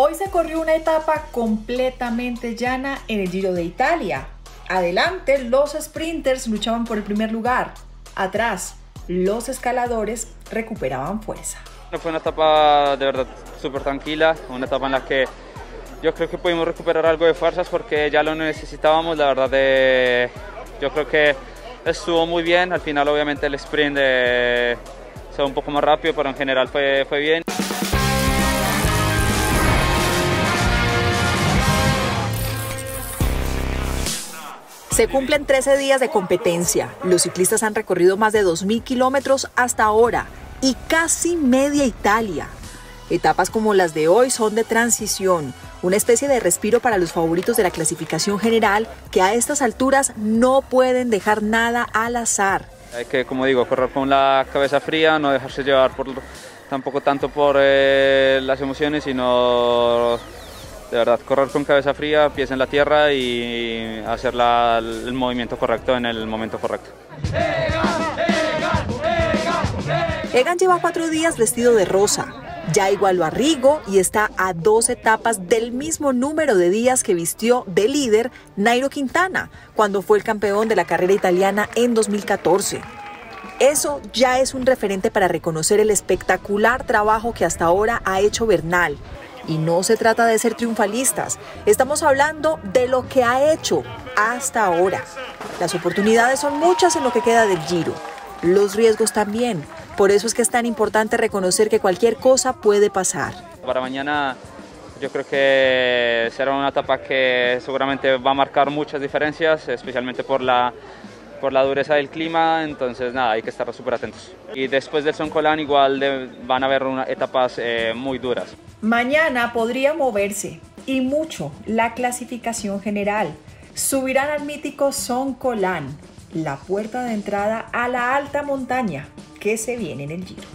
Hoy se corrió una etapa completamente llana en el Giro de Italia. Adelante, los sprinters luchaban por el primer lugar. Atrás, los escaladores recuperaban fuerza. Fue una etapa de verdad súper tranquila, una etapa en la que yo creo que pudimos recuperar algo de fuerzas porque ya lo necesitábamos. La verdad, yo creo que estuvo muy bien. Al final, obviamente, el sprint se va un poco más rápido, pero en general fue bien. Se cumplen 13 días de competencia. Los ciclistas han recorrido más de 2.000 kilómetros hasta ahora y casi media Italia. Etapas como las de hoy son de transición, una especie de respiro para los favoritos de la clasificación general que a estas alturas no pueden dejar nada al azar. Hay que, como digo, correr con la cabeza fría, no dejarse llevar tampoco tanto por las emociones, sino de verdad, correr con cabeza fría, pies en la tierra y hacer el movimiento correcto en el momento correcto. Egan lleva 4 días vestido de rosa, ya igualó a Rigo y está a 2 etapas del mismo número de días que vistió de líder Nairo Quintana, cuando fue el campeón de la carrera italiana en 2014. Eso ya es un referente para reconocer el espectacular trabajo que hasta ahora ha hecho Bernal. Y no se trata de ser triunfalistas, estamos hablando de lo que ha hecho hasta ahora. Las oportunidades son muchas en lo que queda del Giro, los riesgos también. Por eso es que es tan importante reconocer que cualquier cosa puede pasar. Para mañana yo creo que será una etapa que seguramente va a marcar muchas diferencias, especialmente por la dureza del clima, entonces nada, hay que estar súper atentos. Y después del Son Colán igual van a haber etapas muy duras. Mañana podría moverse, y mucho, la clasificación general. Subirán al mítico Son Colán, la puerta de entrada a la alta montaña que se viene en el Giro.